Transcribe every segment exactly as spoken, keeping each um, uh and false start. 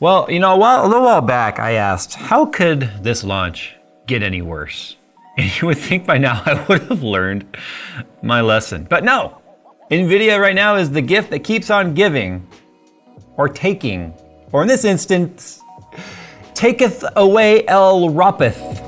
Well, you know, a, while, a little while back I asked, how could this launch get any worse? And you would think by now I would have learned my lesson. But no, NVIDIA right now is the gift that keeps on giving, or taking, or in this instance, taketh away El Rapith.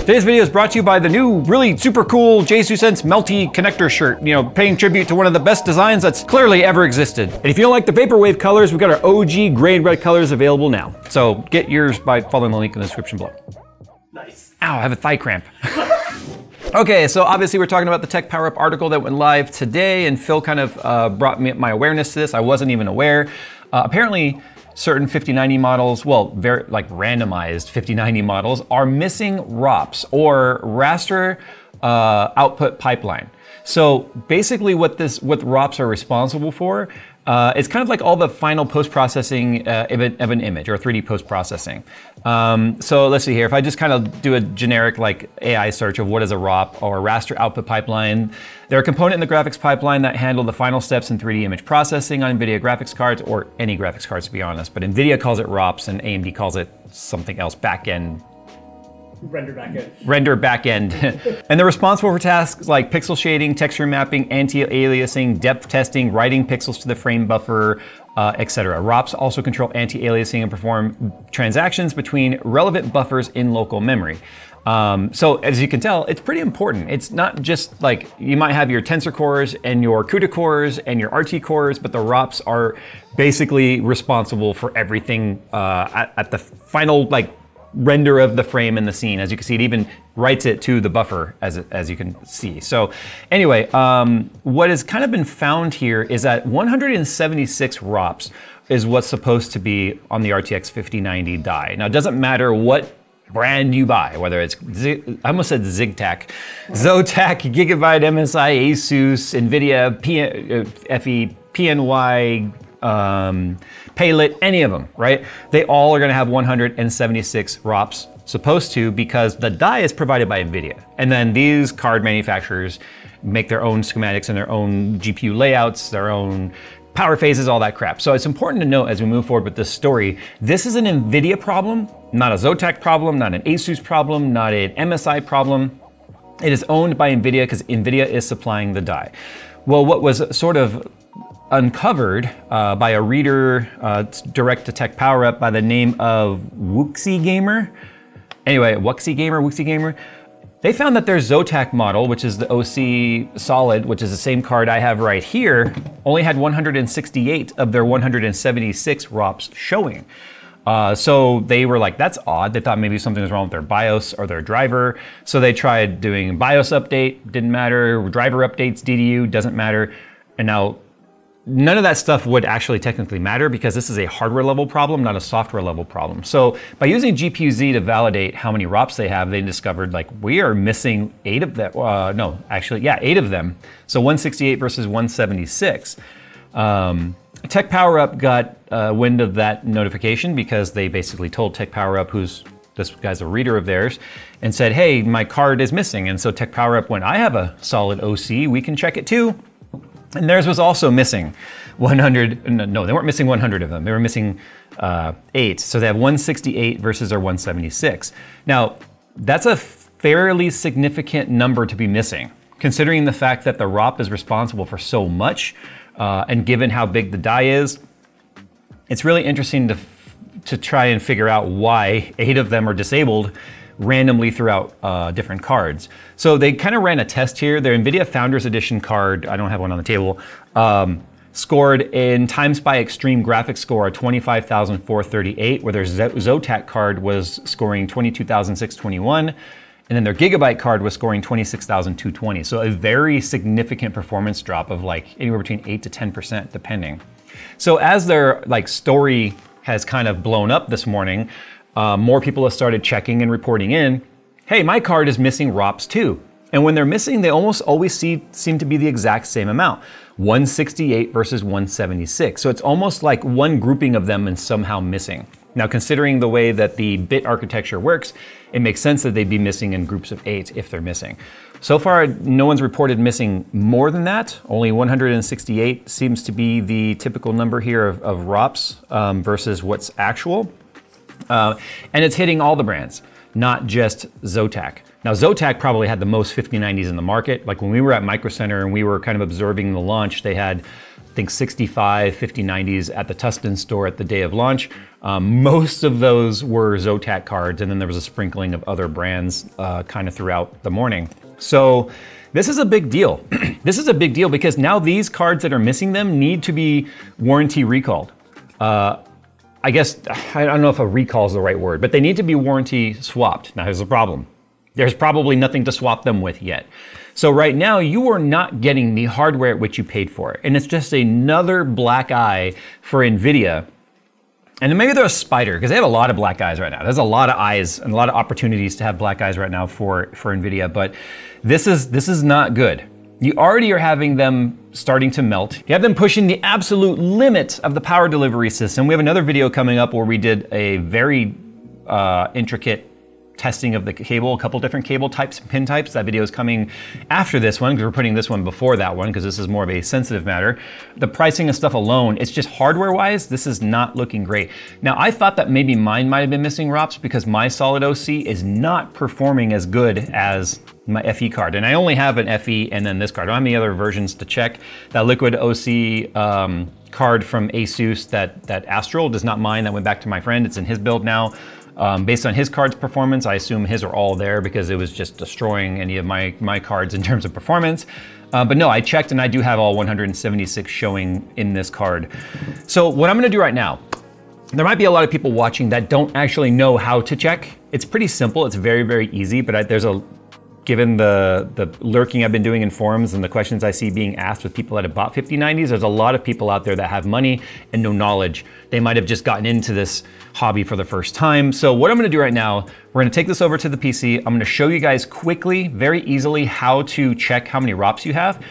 Today's video is brought to you by the new, really super cool JSUSense Melty Connector shirt. You know, paying tribute to one of the best designs that's clearly ever existed. And if you don't like the Vaporwave colors, we've got our O G gray and red colors available now. So get yours by following the link in the description below. Nice. Ow, I have a thigh cramp. Okay, so obviously we're talking about the Tech Power Up article that went live today, and Phil kind of uh, brought me my awareness to this. I wasn't even aware. Uh, apparently, certain fifty ninety models, well, very, like randomized fifty ninety models, are missing ROPS, or raster uh, output pipeline. So basically, what this what ROPS are responsible for, uh, it's kind of like all the final post-processing uh, of, of an image, or three D post-processing. Um, so let's see here. If I just kind of do a generic like A I search of what is a ROP or a raster output pipeline, they're a component in the graphics pipeline that handle the final steps in three D image processing on NVIDIA graphics cards, or any graphics cards to be honest, but NVIDIA calls it ROPS and A M D calls it something else, backend. Render backend. Render backend. And they're responsible for tasks like pixel shading, texture mapping, anti-aliasing, depth testing, writing pixels to the frame buffer, uh, et cetera. ROPS also control anti-aliasing and perform transactions between relevant buffers in local memory. Um, so as you can tell, it's pretty important. It's not just like, you might have your tensor cores and your CUDA cores and your R T cores, but the ROPS are basically responsible for everything uh, at, at the final like render of the frame and the scene. As you can see, it even writes it to the buffer, as, as you can see. So anyway, um, what has kind of been found here is that one hundred seventy-six ROPS is what's supposed to be on the R T X fifty ninety die. Now, it doesn't matter what brand you buy, whether it's, I almost said ZigTac, Zotac, Gigabyte, M S I, ASUS, NVIDIA, P F E, P N Y, um, Paylit, any of them, right? They all are gonna have one hundred seventy-six ROPS, supposed to, because the die is provided by NVIDIA. And then these card manufacturers make their own schematics and their own G P U layouts, their own power phases, all that crap. So it's important to note as we move forward with this story, this is an NVIDIA problem, not a Zotac problem, not an ASUS problem, not an M S I problem. It is owned by NVIDIA because NVIDIA is supplying the die. Well, what was sort of uncovered uh, by a reader uh, direct to Tech Power Up by the name of Wuxi Gamer. Anyway, Wuxi Gamer, Wuxi Gamer. They found that their Zotac model, which is the O C Solid, which is the same card I have right here, only had one hundred sixty-eight of their one hundred seventy-six ROPS showing. Uh, so they were like, that's odd. They thought maybe something was wrong with their BIOS or their driver. So they tried doing BIOS update, didn't matter. Driver updates, D D U, doesn't matter. And now, none of that stuff would actually technically matter because this is a hardware level problem, not a software level problem. So by using G P U Z to validate how many ROPS they have, they discovered like we are missing eight of them. Uh, no, actually, yeah, eight of them. So one sixty-eight versus one seventy-six. Um, Tech Power Up got uh, wind of that notification because they basically told Tech Power Up, who's this guy's a reader of theirs, and said, hey, my card is missing. And so Tech Power Up went, I have a solid O C, we can check it too. And theirs was also missing one hundred, no, they weren't missing one hundred of them. They were missing uh, eight. So they have one sixty-eight versus their one seventy-six. Now, that's a fairly significant number to be missing, considering the fact that the ROP is responsible for so much, uh, and given how big the die is, it's really interesting to, to try and figure out why eight of them are disabled randomly throughout uh, different cards. So they kind of ran a test here. Their NVIDIA Founders Edition card, I don't have one on the table, um, scored in TimeSpy Extreme Graphics score a twenty-five thousand four hundred thirty-eight, where their Zotac card was scoring twenty-two thousand six hundred twenty-one, and then their Gigabyte card was scoring twenty-six thousand two hundred twenty. So a very significant performance drop of like anywhere between eight to ten percent, depending. So as their like story has kind of blown up this morning, Uh, more people have started checking and reporting in, hey, my card is missing ROPS too. And when they're missing, they almost always see, seem to be the exact same amount, one sixty-eight versus one seventy-six. So it's almost like one grouping of them is somehow missing. Now, considering the way that the bit architecture works, it makes sense that they'd be missing in groups of eight if they're missing. So far, no one's reported missing more than that. Only one hundred sixty-eight seems to be the typical number here of, of R O P S um, versus what's actual. Uh, and it's hitting all the brands, not just Zotac. Now, Zotac probably had the most fifty nineties in the market. Like when we were at Micro Center and we were kind of observing the launch, they had, I think, sixty-five fifty nineties at the Tustin store at the day of launch. Um, most of those were Zotac cards, and then there was a sprinkling of other brands uh, kind of throughout the morning. So this is a big deal. This is a big deal because now these cards that are missing them need to be warranty recalled. Uh, I guess, I don't know if a recall is the right word, but they need to be warranty swapped. Now here's the problem. There's probably nothing to swap them with yet. So right now you are not getting the hardware at which you paid for it. And it's just another black eye for NVIDIA. And then maybe they're a spider, because they have a lot of black eyes right now. There's a lot of eyes and a lot of opportunities to have black eyes right now for, for NVIDIA, but this is, this is not good. You already are having them starting to melt. You have them pushing the absolute limit of the power delivery system. We have another video coming up where we did a very uh, intricate testing of the cable, a couple different cable types, pin types. That video is coming after this one because we're putting this one before that one because this is more of a sensitive matter. The pricing of stuff alone, it's just hardware-wise, this is not looking great. Now, I thought that maybe mine might have been missing R O P S because my Solid O C is not performing as good as my F E card. And I only have an F E and then this card. I don't have any other versions to check. That Liquid O C um, card from ASUS, that, that Astral, does not mine. That went back to my friend. It's in his build now. Um, based on his card's performance, I assume his are all there because it was just destroying any of my, my cards in terms of performance. Uh, but no, I checked and I do have all one hundred seventy-six showing in this card. So what I'm gonna do right now, there might be a lot of people watching that don't actually know how to check. It's pretty simple, it's very, very easy, but I, there's a, given the, the lurking I've been doing in forums and the questions I see being asked with people that have bought fifty nineties, there's a lot of people out there that have money and no knowledge. They might have just gotten into this hobby for the first time. So what I'm gonna do right now, we're gonna take this over to the P C. I'm gonna show you guys quickly, very easily, how to check how many R O P S you have.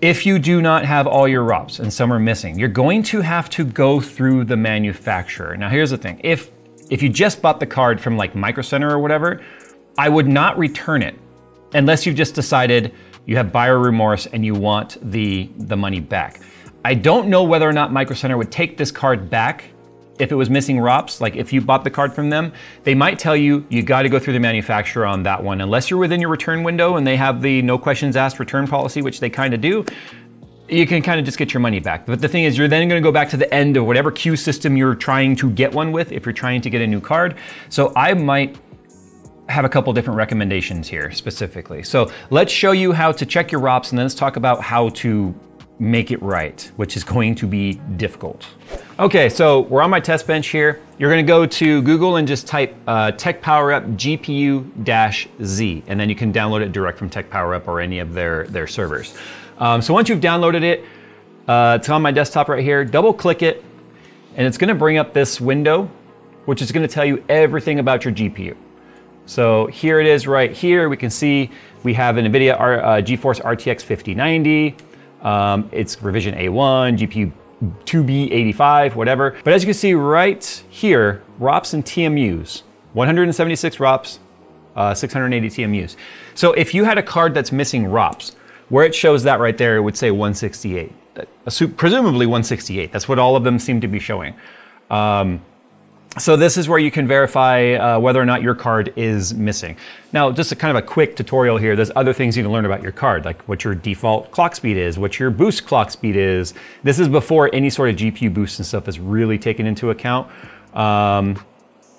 If you do not have all your R O P S and some are missing, you're going to have to go through the manufacturer. Now here's the thing, if, if you just bought the card from like Micro Center or whatever, I would not return it unless you've just decided you have buyer remorse and you want the, the money back. I don't know whether or not Micro Center would take this card back if it was missing R O P S. Like if you bought the card from them, they might tell you, you got to go through the manufacturer on that one. Unless you're within your return window and they have the no questions asked return policy, which they kind of do, you can kind of just get your money back. But the thing is, you're then gonna go back to the end of whatever queue system you're trying to get one with if you're trying to get a new card. So I might have a couple different recommendations here specifically. So let's show you how to check your R O P S and then let's talk about how to make it right, which is going to be difficult. Okay, so we're on my test bench here. You're gonna go to Google and just type uh, Tech PowerUp G P U Z and then you can download it direct from Tech PowerUp or any of their, their servers. Um, so once you've downloaded it, uh, it's on my desktop right here, double click it and it's gonna bring up this window which is gonna tell you everything about your G P U. So here it is right here. We can see we have an NVIDIA R, uh, GeForce R T X fifty ninety. Um, it's revision A one, G P U two B eighty-five, whatever. But as you can see right here, R O P S and T M Us, one hundred seventy-six R O P S, uh, six hundred eighty T M Us. So if you had a card that's missing R O P S, where it shows that right there, it would say one sixty-eight, presumably one sixty-eight. That's what all of them seem to be showing. Um, So this is where you can verify uh, whether or not your card is missing. Now, just a kind of a quick tutorial here. There's other things you can learn about your card, like what your default clock speed is, what your boost clock speed is. This is before any sort of G P U boost and stuff is really taken into account. Um,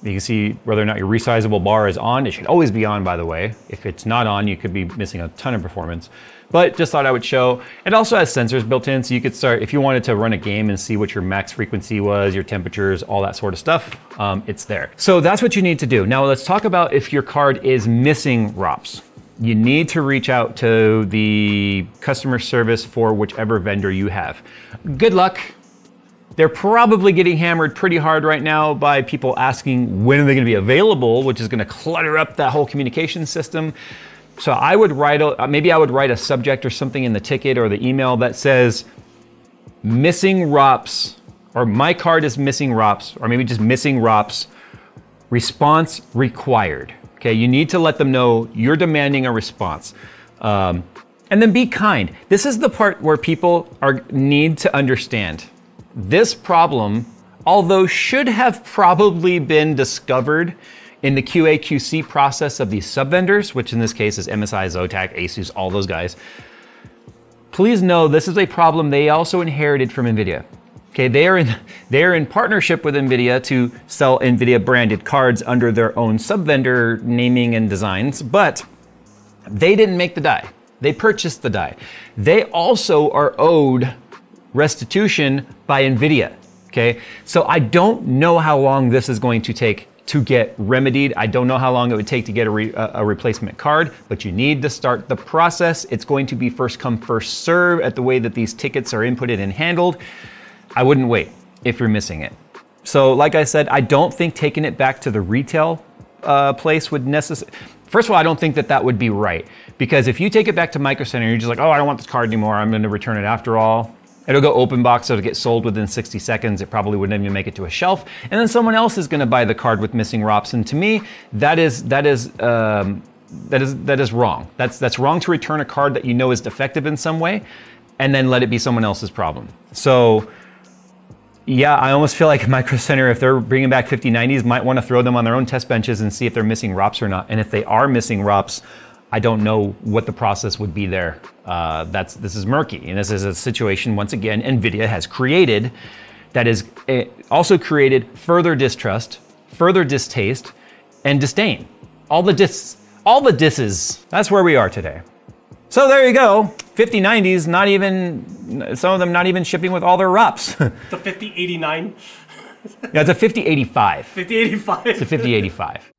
you can see whether or not your resizable bar is on. It should always be on, by the way. If it's not on, you could be missing a ton of performance. But just thought I would show. It also has sensors built in, so you could start, if you wanted to run a game and see what your max frequency was, your temperatures, all that sort of stuff, um, it's there. So that's what you need to do. Now let's talk about if your card is missing R O P S. You need to reach out to the customer service for whichever vendor you have. Good luck. They're probably getting hammered pretty hard right now by people asking when are they gonna be available, which is gonna clutter up that whole communication system. So I would write, a, maybe I would write a subject or something in the ticket or the email that says missing R O P S, or my card is missing R O P S, or maybe just missing R O P S, response required. Okay, you need to let them know you're demanding a response. Um, and then be kind. This is the part where people are need to understand. This problem, although should have probably been discovered in the Q A Q C process of these sub-vendors, which in this case is M S I, Zotac, ASUS, all those guys, please know this is a problem they also inherited from NVIDIA. Okay, they are in, they are in partnership with NVIDIA to sell NVIDIA branded cards under their own sub-vendor naming and designs, but they didn't make the die. They purchased the die. They also are owed restitution by NVIDIA, okay? So I don't know how long this is going to take to get remedied. I don't know how long it would take to get a, re a replacement card, but you need to start the process. It's going to be first come, first serve at the way that these tickets are inputted and handled. I wouldn't wait if you're missing it. So like I said, I don't think taking it back to the retail uh, place would necessarily, first of all, I don't think that that would be right, because if you take it back to Micro Center, you're just like, oh, I don't want this card anymore. I'm gonna return it after all. It'll go open box, so it'll get sold within sixty seconds. It probably wouldn't even make it to a shelf. And then someone else is gonna buy the card with missing ROPs. And to me, that is, that is, um, that is, that is wrong. That's, that's wrong to return a card that you know is defective in some way and then let it be someone else's problem. So yeah, I almost feel like Micro Center, if they're bringing back fifty nineties, might wanna throw them on their own test benches and see if they're missing ROPs or not. And if they are missing ROPs, I don't know what the process would be there. Uh, that's, this is murky, and this is a situation, once again, NVIDIA has created that is also created further distrust, further distaste, and disdain. All the dis, all the disses. That's where we are today. So there you go, fifty nineties, not even, some of them not even shipping with all their ROPs. The fifty eighty-nine. Yeah, it's a fifty eighty-five. fifty eighty-five. It's a fifty eighty-five.